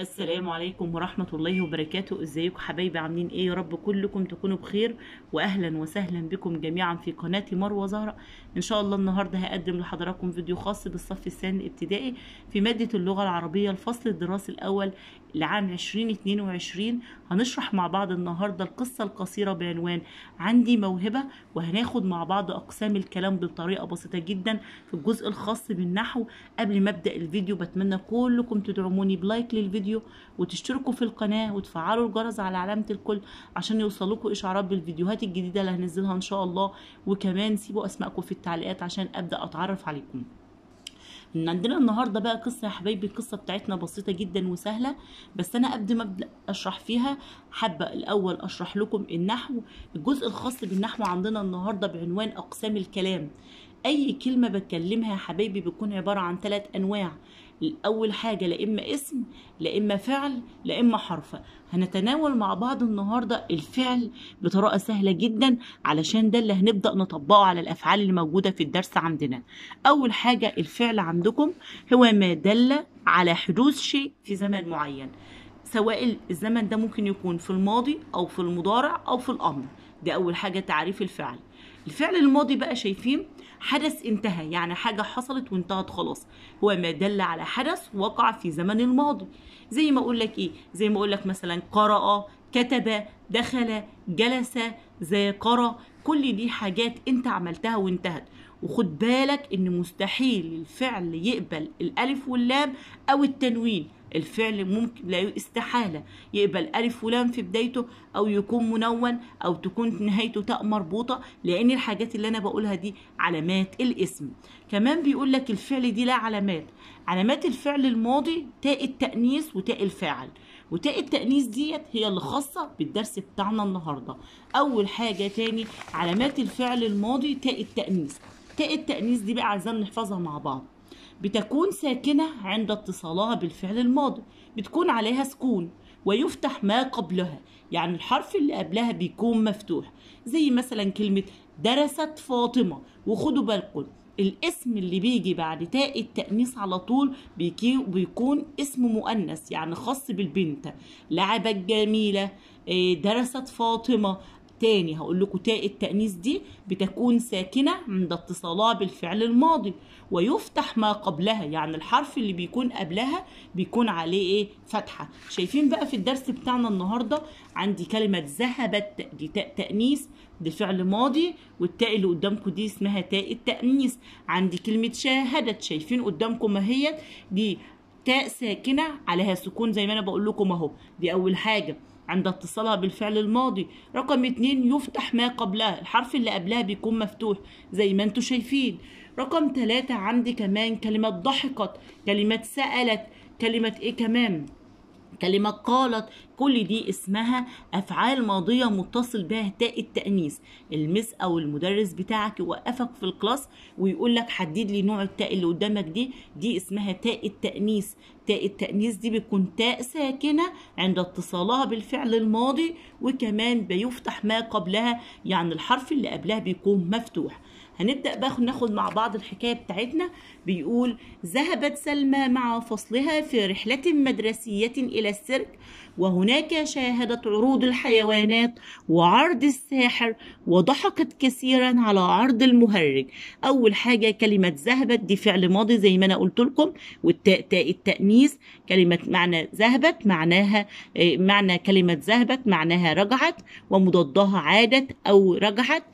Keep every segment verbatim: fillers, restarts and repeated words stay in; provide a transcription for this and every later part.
السلام عليكم ورحمة الله وبركاته. ازيكم حبايبي؟ عاملين ايه؟ يا رب كلكم تكونوا بخير، واهلا وسهلا بكم جميعا في قناتي مروة زهرة. ان شاء الله النهارده هقدم لحضراتكم فيديو خاص بالصف الثاني الابتدائي في مادة اللغة العربية الفصل الدراسي الاول لعام عشرين اتنين وعشرين. هنشرح مع بعض النهارده القصة القصيرة بعنوان عندي موهبة، وهناخد مع بعض اقسام الكلام بطريقة بسيطة جدا في الجزء الخاص بالنحو. قبل ما ابدا الفيديو بتمنى كلكم تدعموني بلايك للفيديو وتشتركوا في القناه وتفعلوا الجرس على علامه الكل عشان يوصلكوا اشعارات بالفيديوهات الجديده اللي هنزلها ان شاء الله، وكمان سيبوا اسماءكم في التعليقات عشان ابدا اتعرف عليكم. ان عندنا النهارده بقى قصه يا حبايبي، القصه بتاعتنا بسيطه جدا وسهله، بس انا قبل ما ابدا اشرح فيها حابه الاول اشرح لكم النحو. الجزء الخاص بالنحو عندنا النهارده بعنوان اقسام الكلام. اي كلمه بتكلمها يا حبايبي بتكون عباره عن ثلاث انواع. اول حاجه لا اما اسم لا اما فعل لا اما حرف. هنتناول مع بعض النهارده الفعل بطريقه سهله جدا علشان ده اللي هنبدا نطبقه على الافعال اللي موجوده في الدرس عندنا. اول حاجه الفعل عندكم هو ما دل على حدوث شيء في زمن معين، سواء الزمن ده ممكن يكون في الماضي او في المضارع او في الامر. ده اول حاجه تعريف الفعل. الفعل الماضي بقى شايفين حدث انتهى، يعني حاجه حصلت وانتهت خلاص، هو ما دل على حدث وقع في زمن الماضي. زي ما اقول لك ايه، زي ما اقول لك مثلا قرأ، كتب، دخل، جلس، ذاكر، كل دي حاجات انت عملتها وانتهت. وخد بالك ان مستحيل الفعل يقبل الالف واللام او التنوين. الفعل ممكن لا استحالة يقبل ألف ولام في بدايته، أو يكون منون، أو تكون نهايته تاء مربوطة، لأن الحاجات اللي أنا بقولها دي علامات الاسم. كمان بيقول لك الفعل دي لها علامات. علامات الفعل الماضي تاء التأنيث وتاء الفاعل، وتاء التأنيث ديت هي اللي خاصة بالدرس بتاعنا النهاردة. أول حاجة تاني علامات الفعل الماضي تاء التأنيث. تاء التأنيث دي بقى عايزين نحفظها مع بعض. بتكون ساكنة عند اتصالها بالفعل الماضي، بتكون عليها سكون ويفتح ما قبلها، يعني الحرف اللي قبلها بيكون مفتوح. زي مثلا كلمة درست فاطمة. وخدوا بالكم الاسم اللي بيجي بعد تاء التأنيث على طول بيكون اسم مؤنث، يعني خاص بالبنت. لعبت جميلة، درست فاطمة. تاني هقول لكم تاء التأنيث دي بتكون ساكنة عند اتصالها بالفعل الماضي ويفتح ما قبلها، يعني الحرف اللي بيكون قبلها بيكون عليه ايه؟ فتحة. شايفين بقى في الدرس بتاعنا النهارده عندي كلمة ذهبت، دي تاء تأنيث، دي فعل ماضي، والتاء اللي قدامكم دي اسمها تاء التأنيث. عندي كلمة شاهدت، شايفين قدامكم اهيت، دي تاء ساكنة عليها سكون زي ما أنا بقول لكم أهو. دي أول حاجة عند اتصالها بالفعل الماضي. رقم اتنين يفتح ما قبلها، الحرف اللي قبلها بيكون مفتوح زي ما انتم شايفين. رقم تلاتة عندي كمان كلمة ضحكت، كلمة سألت، كلمة ايه كمان؟ كلمة قالت. كل دي اسمها أفعال ماضية متصل بها تاء التأنيث. المس أو المدرس بتاعك يوقفك في الكلاس ويقول لك حدد لي نوع التاء اللي قدامك دي، دي اسمها تاء التأنيث. تاء التأنيث دي بتكون تاء ساكنة عند اتصالها بالفعل الماضي، وكمان بيفتح ما قبلها، يعني الحرف اللي قبلها بيكون مفتوح. هنبدأ باخد ناخد مع بعض الحكاية بتاعتنا. بيقول ذهبت سلمى مع فصلها في رحلة مدرسية إلى السيرك، وهناك شاهدت عروض الحيوانات وعرض الساحر، وضحكت كثيرا على عرض المهرج. أول حاجة كلمة ذهبت دي فعل ماضي زي ما أنا قلت لكم، والتاء تاء التأنيث. كلمة معنى ذهبت معناها معنى كلمة ذهبت معناها رجعت، ومضادها عادت أو رجعت.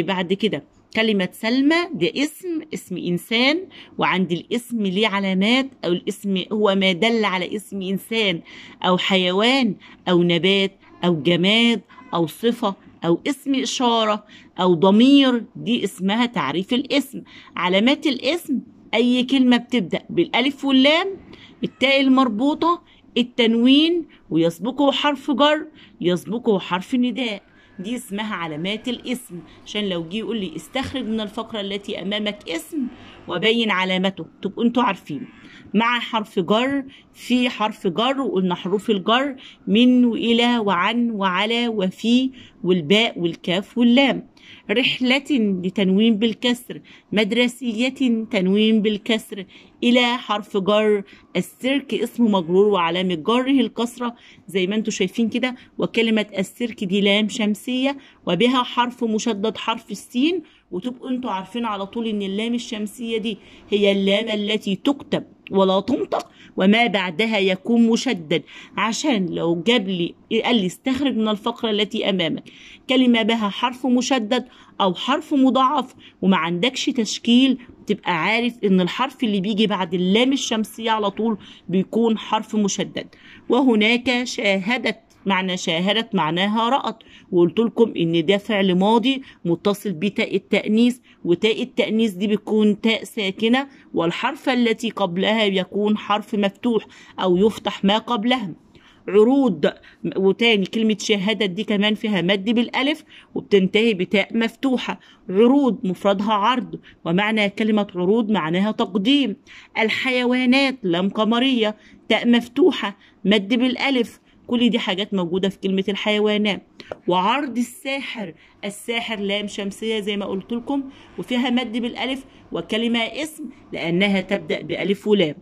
بعد كده كلمة سلمى ده اسم، اسم إنسان، وعند الاسم ليه علامات، أو الاسم هو ما دل على اسم إنسان أو حيوان أو نبات أو جماد أو صفة أو اسم إشارة أو ضمير. دي اسمها تعريف الاسم. علامات الاسم أي كلمة بتبدأ بالألف واللام، التاء المربوطة، التنوين، ويسبقه حرف جر، يسبقه حرف نداء. دي اسمها علامات الاسم، عشان لو جه يقول لي استخرج من الفقره التي امامك اسم وبين علامته تبقوا انتوا عارفين. مع حرف جر في حرف جر، وقلنا حروف الجر من وإلى وعن وعلى وفي والباء والكاف واللام. رحلة لتنوين بالكسر، مدرسية تنوين بالكسر، إلى حرف جر. السيرك اسم مجرور وعلامة جره الكسرة زي ما انتم شايفين كده، وكلمة السيرك دي لام شمسية وبها حرف مشدد حرف السين، وتبقوا انتم عارفين على طول ان اللام الشمسية دي هي اللام التي تكتب ولا تنطق وما بعدها يكون مشدد، عشان لو جاب لي قال لي استخرج من الفقرة التي أمامك كلمة بها حرف مشدد أو حرف مضاعف وما عندكش تشكيل، تبقى عارف إن الحرف اللي بيجي بعد اللام الشمسية على طول بيكون حرف مشدد. وهناك شاهدت، معنى شاهدت معناها رأت، وقلت لكم ان ده فعل ماضي متصل بتاء التأنيث، وتاء التأنيث دي بتكون تاء ساكنة والحرف التي قبلها يكون حرف مفتوح او يفتح ما قبلها. عروض، وتاني كلمة شاهدت دي كمان فيها مد بالألف وبتنتهي بتاء مفتوحة. عروض مفردها عرض، ومعنى كلمة عروض معناها تقديم. الحيوانات لام قمرية تاء مفتوحة مد بالألف، كل دي حاجات موجودة في كلمة الحيوانات. وعرض الساحر، الساحر لام شمسية زي ما قلت لكم وفيها مد بالألف وكلمة اسم لأنها تبدأ بألف ولام.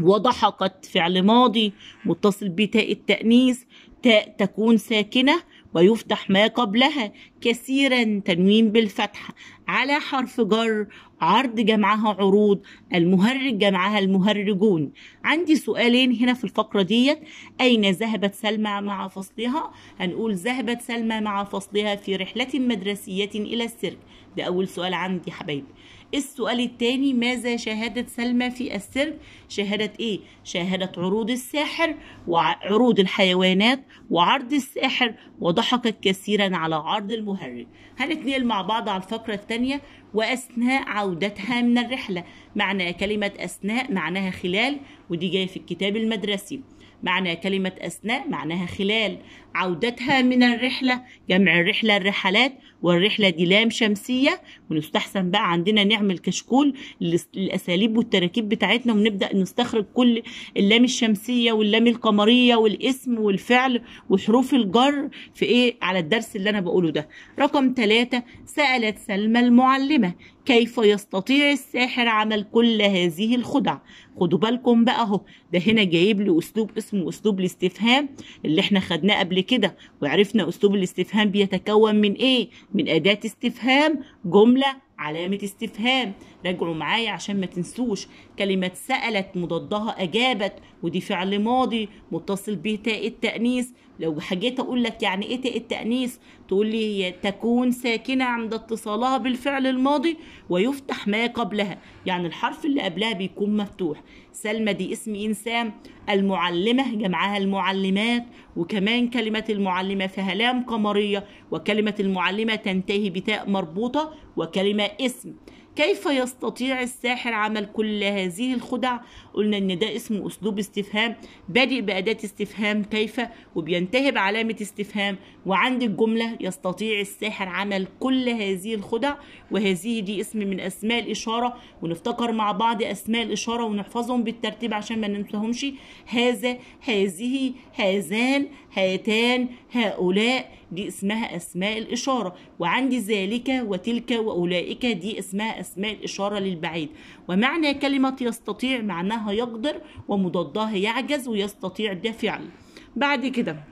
وضحكت فعل ماضي متصل بتاء التأنيث، تاء تكون ساكنة ويفتح ما قبلها. كثيرا تنوين بالفتحة، على حرف جر. عرض جمعها عروض، المهرج جمعها المهرجون. عندي سؤالين هنا في الفقرة ديت، أين ذهبت سلمى مع فصلها؟ هنقول ذهبت سلمى مع فصلها في رحلة مدرسية إلى السيرك، ده أول سؤال عندي حبايبي. السؤال التاني، ماذا شاهدت سلمى في السيرك؟ شاهدت إيه؟ شاهدت عروض الساحر وعروض الحيوانات وعرض الساحر وضحكت كثيرا على عرض المهرج. هنتنقل مع بعض على الفقرة التانية، وأثناء عودتها من الرحلة. معنى كلمة أثناء معناها خلال، ودي جاية في الكتاب المدرسي. معنى كلمة أثناء معناها خلال. عودتها من الرحلة جمع الرحلة الرحلات، والرحلة دي لام شمسية، ونستحسن بقى عندنا نعمل كشكول للأساليب والتراكيب بتاعتنا، ونبدأ نستخرج كل اللام الشمسية واللام القمرية والاسم والفعل وحروف الجر في إيه على الدرس اللي أنا بقوله ده. رقم ثلاثة، سألت سلمى المعلمة كيف يستطيع الساحر عمل كل هذه الخدع؟ خدوا بالكم بقى اهو، ده هنا جايب لي اسلوب اسمه اسلوب الاستفهام اللي احنا خدناه قبل كده، وعرفنا اسلوب الاستفهام بيتكون من ايه؟ من اداة استفهام، جملة، علامة استفهام. راجعوا معايا عشان ما تنسوش. كلمة سألت مضادها أجابت، ودي فعل ماضي متصل به تاء التأنيث. لو حاجات أقول لك يعني إيه تاء التأنيث، تقول لي تكون ساكنة عند اتصالها بالفعل الماضي ويفتح ما قبلها، يعني الحرف اللي قبلها بيكون مفتوح. سلمى دي اسم إنسان، المعلمة جمعها المعلمات، وكمان كلمة المعلمة فيها لام قمرية، وكلمة المعلمة تنتهي بتاء مربوطة وكلمة اسم. كيف يستطيع الساحر عمل كل هذه الخدع؟ قلنا ان ده اسمه اسلوب استفهام، بادئ باداه استفهام كيف وبينتهي بعلامه استفهام. وعند الجمله يستطيع الساحر عمل كل هذه الخدع، وهذه دي اسم من اسماء الاشاره، ونفتكر مع بعض اسماء الاشاره ونحفظهم بالترتيب عشان ما ننساهمش. هذا، هذه، هذان، هاتان، هؤلاء، دي اسمها اسماء الاشاره. وعندي ذلك وتلك واولئك، دي اسمها اسماء الاشاره للبعيد. ومعنى كلمه يستطيع معناها يقدر، ومضادها يعجز، ويستطيع ده فعل. بعد كده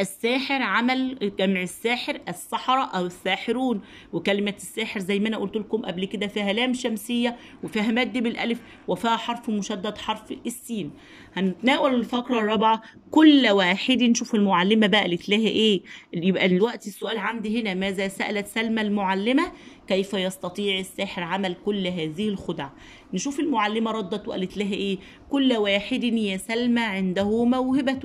الساحر عمل جمع الساحر، السحرة أو الساحرون، وكلمة الساحر زي ما أنا قلت لكم قبل كده فيها لام شمسية وفيها مد بالألف وفيها حرف مشدد حرف السين. هنتناول الفقرة الرابعة، كل واحد. نشوف المعلمة بقى اللي تلاقيها إيه. يبقى الوقت السؤال عندي هنا، ماذا سألت سلمى المعلمة كيف يستطيع الساحر عمل كل هذه الخدع؟ نشوف المعلمة ردت وقالت لها إيه. كل واحد يا سلمى عنده موهبة،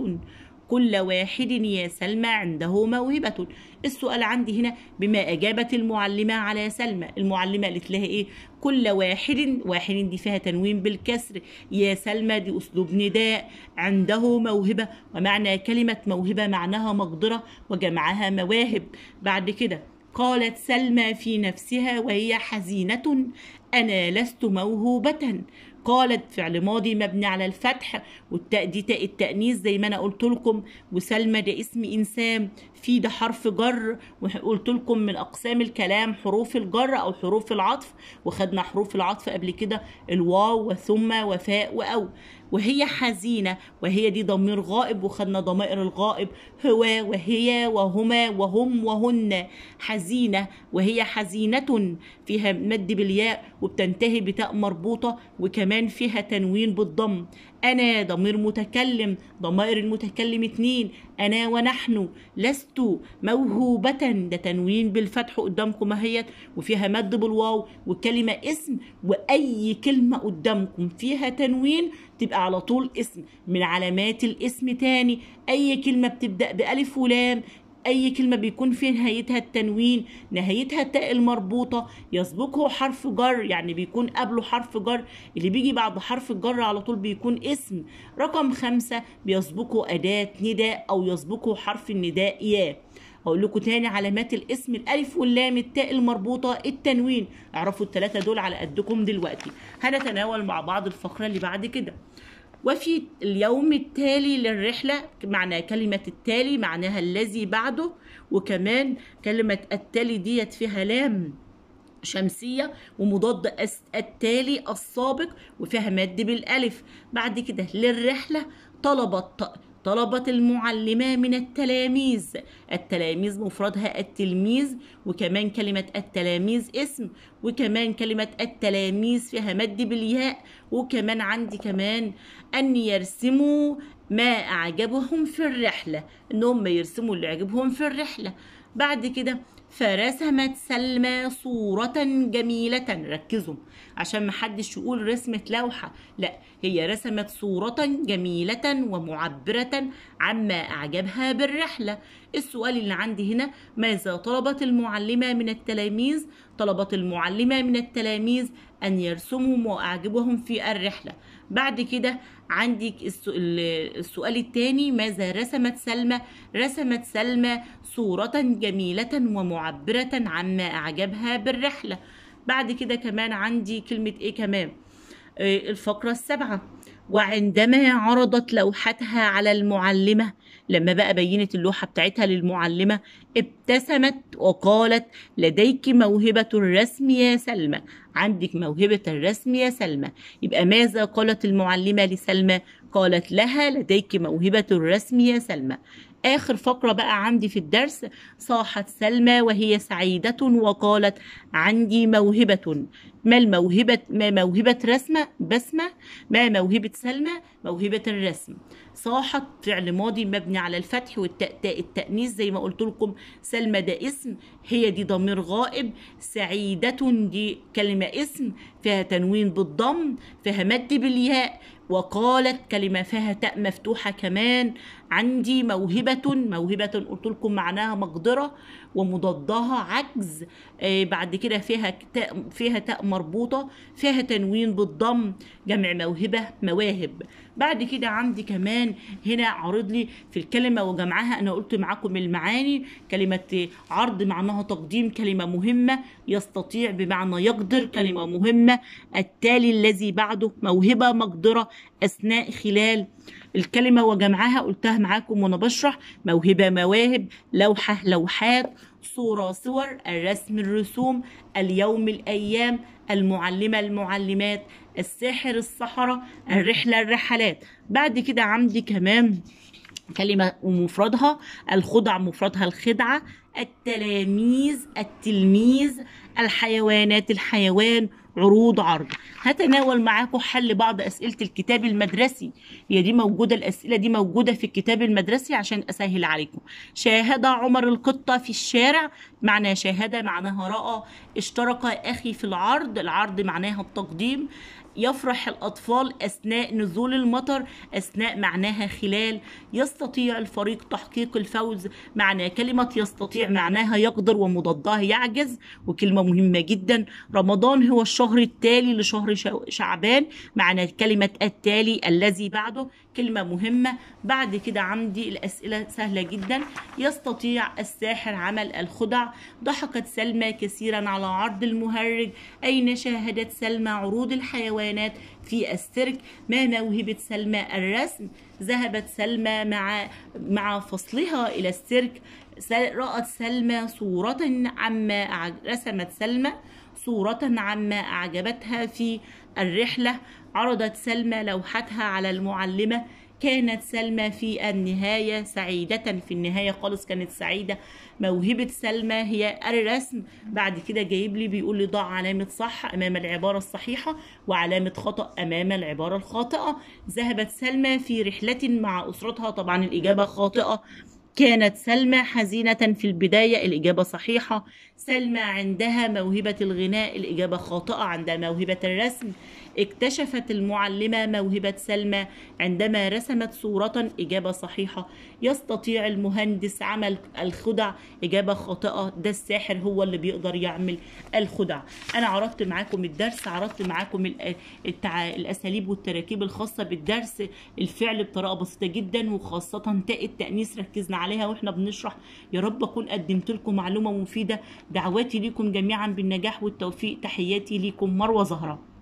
كل واحد يا سلمى عنده موهبة. السؤال عندي هنا، بما أجابت المعلمة على سلمى. المعلمة قالت لها إيه؟ كل واحد، واحد دي فيها تنوين بالكسر، يا سلمى دي أسلوب نداء، عنده موهبة، ومعنى كلمة موهبة معناها مقدرة وجمعها مواهب. بعد كده قالت سلمى في نفسها وهي حزينة أنا لست موهوبة، قالت فعل ماضي مبني على الفتح والتأدي تاء التأنيث زي ما انا قلت لكم. وسلمى ده اسم انسان، في ده حرف جر، وقلت لكم من اقسام الكلام حروف الجر او حروف العطف، وخدنا حروف العطف قبل كده الواو وثم وفاء واو. وهي حزينه، وهي دي ضمير غائب وخدنا ضمائر الغائب هو وهي وهما وهم وهن. حزينه وهي حزينه، فيها مد بالياء وبتنتهي بتاء مربوطه وكمان فيها تنوين بالضم. انا ضمير متكلم، ضمائر المتكلم اتنين انا ونحن. لست موهوبه ده تنوين بالفتح قدامكم اهيت وفيها مد بالواو، وكلمه اسم واي كلمه قدامكم فيها تنوين تبقى على طول اسم. من علامات الاسم تاني اي كلمه بتبدا بالف ولام، اي كلمه بيكون في نهايتها التنوين، نهايتها التاء المربوطه، يسبقه حرف جر يعني بيكون قبله حرف جر، اللي بيجي بعد حرف الجر على طول بيكون اسم. رقم خمسة بيسبقه اداه نداء او يسبقه حرف النداء يا. اقول لكم تاني علامات الاسم الالف واللام التاء المربوطه التنوين، اعرفوا الثلاثه دول على قدكم دلوقتي. هنتناول مع بعض الفقره اللي بعد كده. وفي اليوم التالي للرحلة، معنى كلمة التالي معناها الذي بعده، وكمان كلمة التالي ديت فيها لام شمسية ومضاد التالي السابق وفيها مد بالألف. بعد كده للرحلة طلبت، طلبت المعلمة من التلاميذ، التلاميذ مفردها التلميذ، وكمان كلمة التلاميذ اسم، وكمان كلمة التلاميذ فيها مد بالياء، وكمان عندي كمان أن يرسموا ما أعجبهم في الرحلة، إن هم يرسموا اللي أعجبهم في الرحلة. بعد كده فرسمت سلمى صورة جميلة، ركزوا عشان محدش يقول رسمت لوحة، لا هي رسمت صورة جميلة ومعبرة عما أعجبها بالرحلة. السؤال اللي عندي هنا ماذا طلبت المعلمة من التلاميذ؟ طلبت المعلمة من التلاميذ أن يرسموا ما أعجبهم في الرحلة. بعد كده عندي السؤال الثاني ماذا رسمت سلمى؟ رسمت سلمى صورة جميلة ومعبرة عما أعجبها بالرحلة. بعد كده كمان عندي كلمة إيه كمان؟ الفقرة السابعة وعندما عرضت لوحتها على المعلمة، لما بقى بينت اللوحة بتاعتها للمعلمة ابتسمت وقالت لديك موهبة الرسم يا سلمى، عندك موهبة الرسم يا سلمى. يبقى ماذا قالت المعلمة لسلمى؟ قالت لها لديك موهبة الرسم يا سلمى. آخر فقرة بقى عندي في الدرس صاحت سلمى وهي سعيدة وقالت عندي موهبة. ما الموهبة؟ ما موهبة رسمة بسمة، ما موهبة سلمى موهبة الرسم. صاحت فعل ماضي مبني على الفتح والتاء تاء التأنيث زي ما قلت لكم. سلمى ده اسم، هي دي ضمير غائب. سعيدة دي كلمة اسم فيها تنوين بالضم، فيها مد بالياء، وقالت كلمة فيها تاء مفتوحة كمان. عندي موهبة، موهبة قلت لكم معناها مقدرة ومضادها عجز. آه بعد كده فيها تاء، فيها تاء مربوطة، فيها تنوين بالضم، جمع موهبة مواهب. بعد كده عندي كمان هنا عارض لي في الكلمة وجمعها، أنا قلت معاكم المعاني. كلمة عرض معناها تقديم كلمة مهمة، يستطيع بمعنى يقدر، كلمة مهمة. التالي الذي بعده، موهبة مقدرة، أثناء خلال. الكلمة وجمعها قلتها معاكم وأنا بشرح، موهبة مواهب، لوحة لوحات، صورة صور، الرسم الرسوم، اليوم الأيام، المعلمة المعلمات، الساحر السحرة، الرحلة الرحلات. بعد كده عندي كمان كلمة ومفردها الخضع، مفردها الخدعة، التلاميذ التلميذ، الحيوانات الحيوان، عروض عرض. هتناول معاكم حل بعض أسئلة الكتاب المدرسي، هي دي موجودة، الأسئلة دي موجودة في الكتاب المدرسي عشان أسهل عليكم. شاهد عمر القطة في الشارع، معنى شاهد معناها رأى. اشترك أخي في العرض، العرض معناها التقديم. يفرح الأطفال أثناء نزول المطر، أثناء معناها خلال. يستطيع الفريق تحقيق الفوز، معنى كلمة يستطيع معناها يقدر ومضادها يعجز، وكلمة مهمة جدا. رمضان هو الشهر التالي لشهر شعبان، معنى كلمة التالي الذي بعده، كلمة مهمة. بعد كده عندي الأسئلة سهلة جدا. يستطيع الساحر عمل الخدع. ضحكت سلمى كثيرا على عرض المهرج. أين شاهدت سلمى عروض الحيوانات في السيرك؟ ما موهبة سلمى الرسم؟ ذهبت سلمى مع مع فصلها إلى السيرك. رأت سلمى صورة عما رسمت سلمى صورة عما أعجبتها في الرحلة. عرضت سلمى لوحتها على المعلمة. كانت سلمى في النهاية سعيدة. في النهاية خالص كانت سعيدة. موهبة سلمى هي الرسم. بعد كده جايب لي بيقول لي ضع علامة صح أمام العبارة الصحيحة وعلامة خطأ أمام العبارة الخاطئة. ذهبت سلمى في رحلة مع أسرتها، طبعا الإجابة خاطئة. كانت سلمى حزينة في البداية، الإجابة صحيحة. سلمى عندها موهبة الغناء، الإجابة خاطئة. عندها موهبة الرسم. اكتشفت المعلمة موهبة سلمى عندما رسمت صورة، إجابة صحيحة. يستطيع المهندس عمل الخدع، إجابة خاطئة. ده الساحر هو اللي بيقدر يعمل الخدع. أنا عرضت معاكم الدرس، عرضت معاكم التع... الأساليب والتراكيب الخاصة بالدرس، الفعل بطريقة بسيطة جدا، وخاصة تاء التأنيث ركزنا عليها واحنا بنشرح. يا رب أكون قدمت لكم معلومة مفيدة. دعواتي ليكم جميعا بالنجاح والتوفيق. تحياتي ليكم، مروة زهرة.